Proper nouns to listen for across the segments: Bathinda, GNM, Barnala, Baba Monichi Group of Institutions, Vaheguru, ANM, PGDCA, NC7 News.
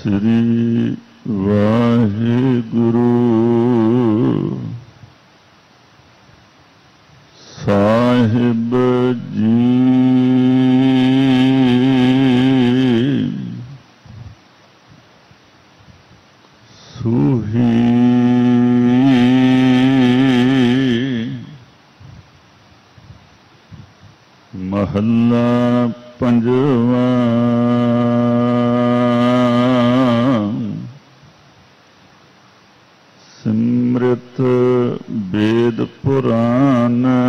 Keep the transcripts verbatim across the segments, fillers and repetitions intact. Sri Vaheguru Sahib Ji Suhi Mahalla Panjava Simrit Ved Purana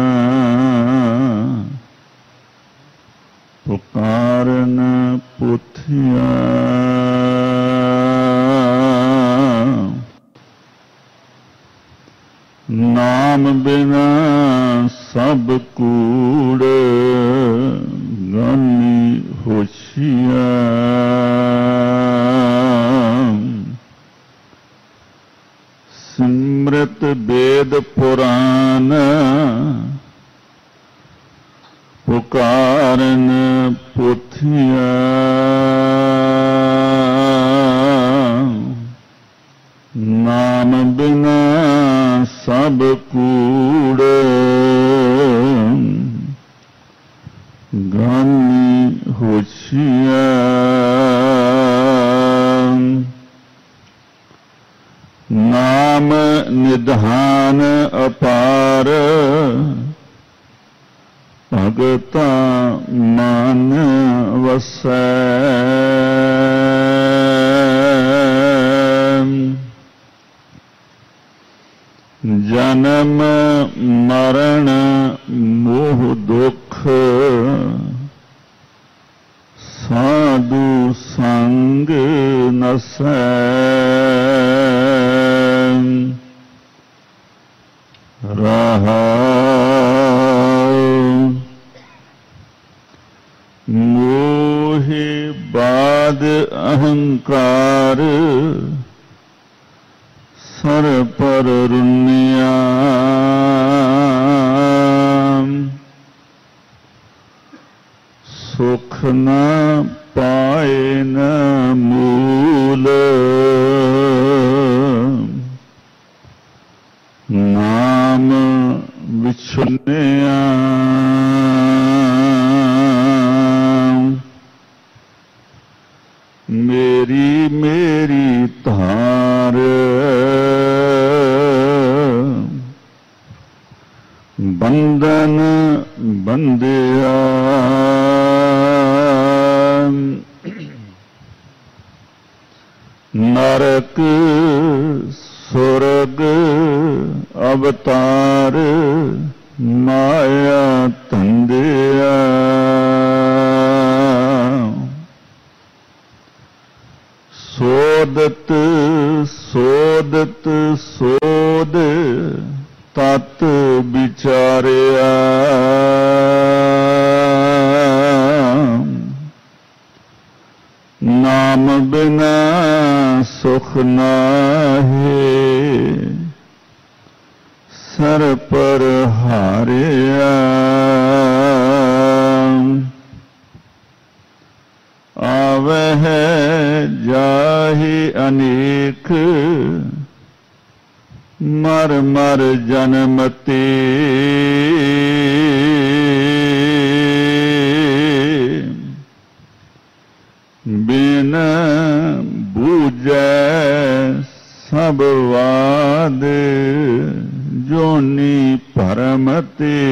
Pukarna Puthiya Naam Bina Sab Kood Gani Hoshiya Simrit Ved Purana Pukaran Puthiya Naam Bina Sab Kood Gani Hoshiya Naam nidhan apar bhagta man vasai janam maran moh dukh sadhu sang nasai Rahau Mohi Bad Ahankar Sarpar Runyam Sukhna Paena Moola Naam Vichunneya Meri Meri Thar Bandhan Bandhya Narak Surag Avatar Maya Tandya Sodat Sodat Sod Tat Bicharya Naam Bina Sukh Nahi Sar par hariya Aaveh jahi anik Mar mar janmati Bina bujay sabwade Joni Paramati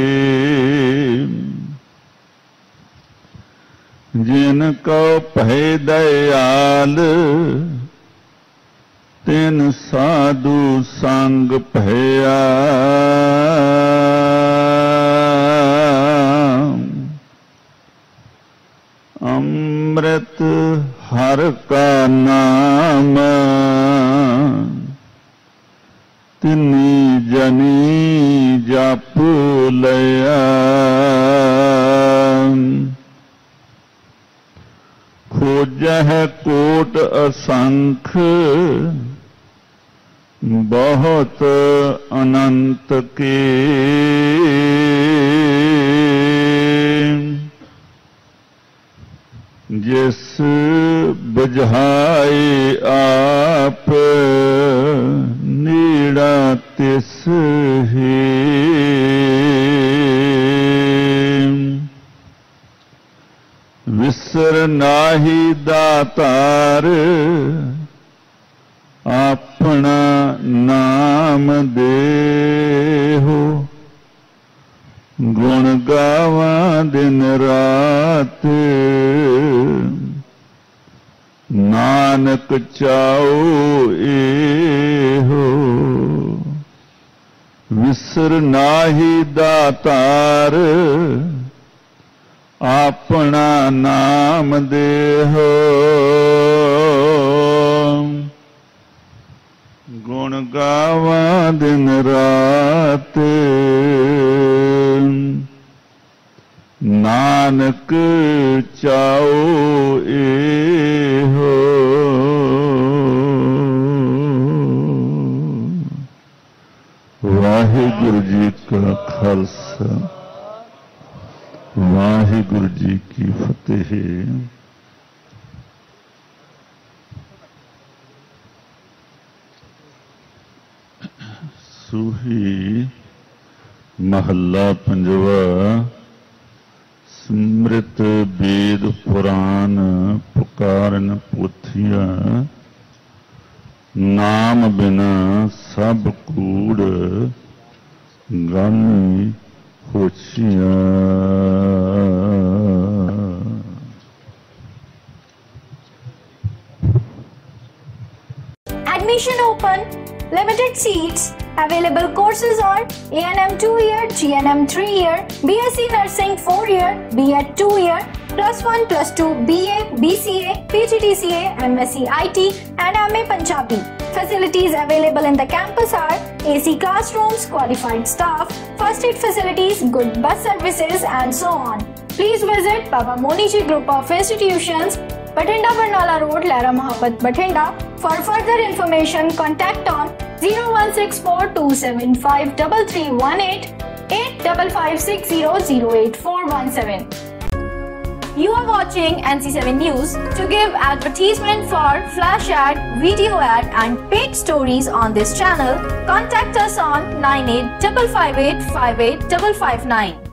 Jinko Paidayal Tin Sadhu Sang Paya Amrit Har Ka Naam Tini jani japulaya Khojah kot asankh Bahut anant ke जिस बजहाए आप नीड़ा तिस ही विसर नाही दातार आपना नाम देहो गुण गावा दिन रात नानक चाओ एहो विसर नाही दातार आपना नाम देहो गुण गावा दिन रात नानक चाओ एहो वाहिगुरु जी का खालसा वाहिगुरु जी की फतेह। सूही महला पंजवा स्मृत वेद पुराण पुकारन पोथिया नाम बिना सब कूड़ गामी होछिया। Admission open, limited seats, available courses are A N M two year, G N M three year, B S c Nursing four year, B Ed two year, plus one plus two B A, B C A, P G D C A, M S c I T and M A Punjabi. Facilities available in the campus are A C classrooms, qualified staff, first aid facilities, good bus services and so on. Please visit Baba Monichi Group of Institutions, Bathinda Barnala Road, Lara Mahapat, Bathinda. For further information, contact on zero one six four two seven five three three one eight eight five five six zero zero eight four one seven. You are watching N C seven News. To give advertisement for flash ad, video ad and paid stories on this channel, contact us on nine eight five five eight five eight five five nine.